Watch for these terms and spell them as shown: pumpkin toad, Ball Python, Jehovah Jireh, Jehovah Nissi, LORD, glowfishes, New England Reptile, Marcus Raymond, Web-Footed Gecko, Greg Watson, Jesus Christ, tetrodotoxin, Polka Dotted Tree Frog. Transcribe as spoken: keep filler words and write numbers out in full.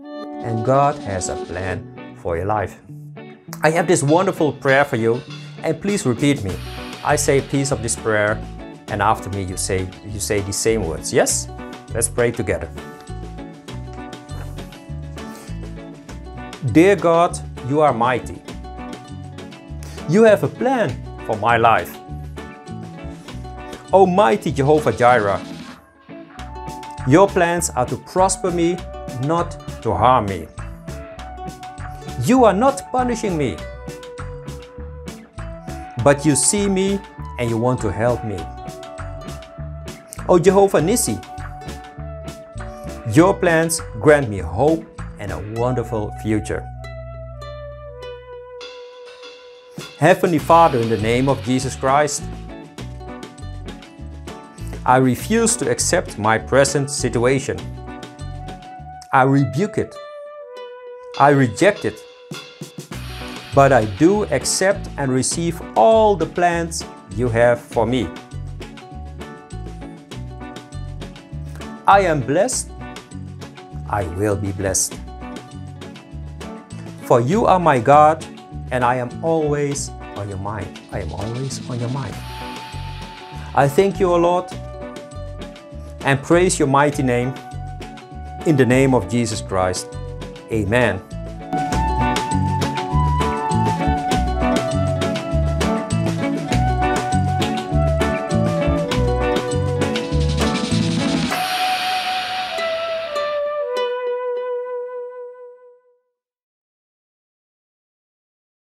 And God has a plan for your life. I have this wonderful prayer for you, and please repeat me. I say a piece of this prayer, and after me you say you say the same words. Yes? Let's pray together. Dear God, you are mighty. You have a plan for my life. Almighty Jehovah Jireh, your plans are to prosper me, not to harm me. You are not punishing me, but you see me and you want to help me. Oh Jehovah Nissi, your plans grant me hope and a wonderful future. Heavenly Father, in the name of Jesus Christ, I refuse to accept my present situation. I rebuke it. I reject it. But I do accept and receive all the plans you have for me. I am blessed. I will be blessed. For you are my God, and I am always on your mind. I am always on your mind. I thank you, O Lord, and praise your mighty name. In the name of Jesus Christ, amen.